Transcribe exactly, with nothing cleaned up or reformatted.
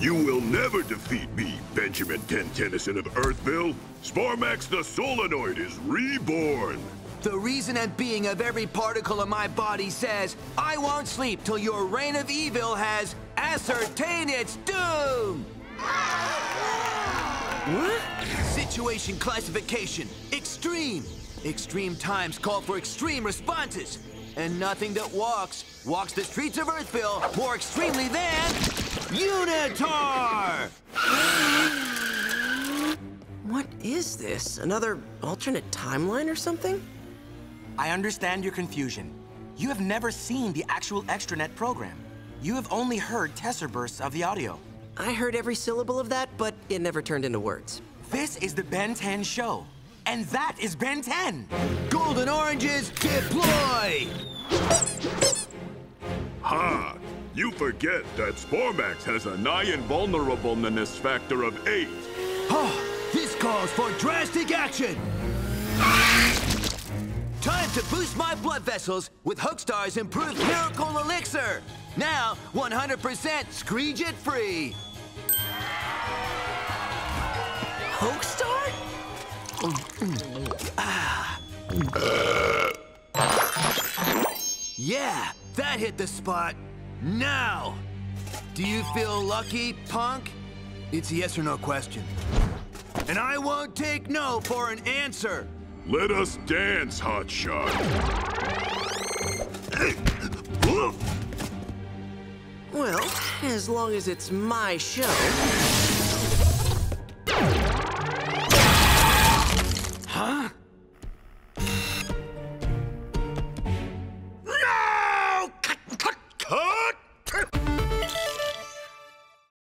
You will never defeat me, Benjamin Ten Tennyson of Earthville. Sparmax the Solenoid is reborn. The reason and being of every particle of my body says, I won't sleep till your reign of evil has ascertained its doom! What? Situation classification, extreme. Extreme times call for extreme responses. And nothing that walks, walks the streets of Earthville more extremely than Unitar! What is this? Another alternate timeline or something? I understand your confusion. You have never seen the actual extranet program. You have only heard tesser bursts of the audio. I heard every syllable of that, but it never turned into words. This is the Ben ten show, and that is Ben ten. Golden oranges, deploy! Ha! You forget that Sparmax has a nigh invulnerableness factor of eight. Oh, this calls for drastic action! Time to boost my blood vessels with Hookstar's improved miracle elixir. Now, one hundred percent Screejit free. Hookstar? Ah. Yeah, that hit the spot. Now! Do you feel lucky, punk? It's a yes or no question. And I won't take no for an answer. Let us dance, hotshot. Well, as long as it's my show. Huh?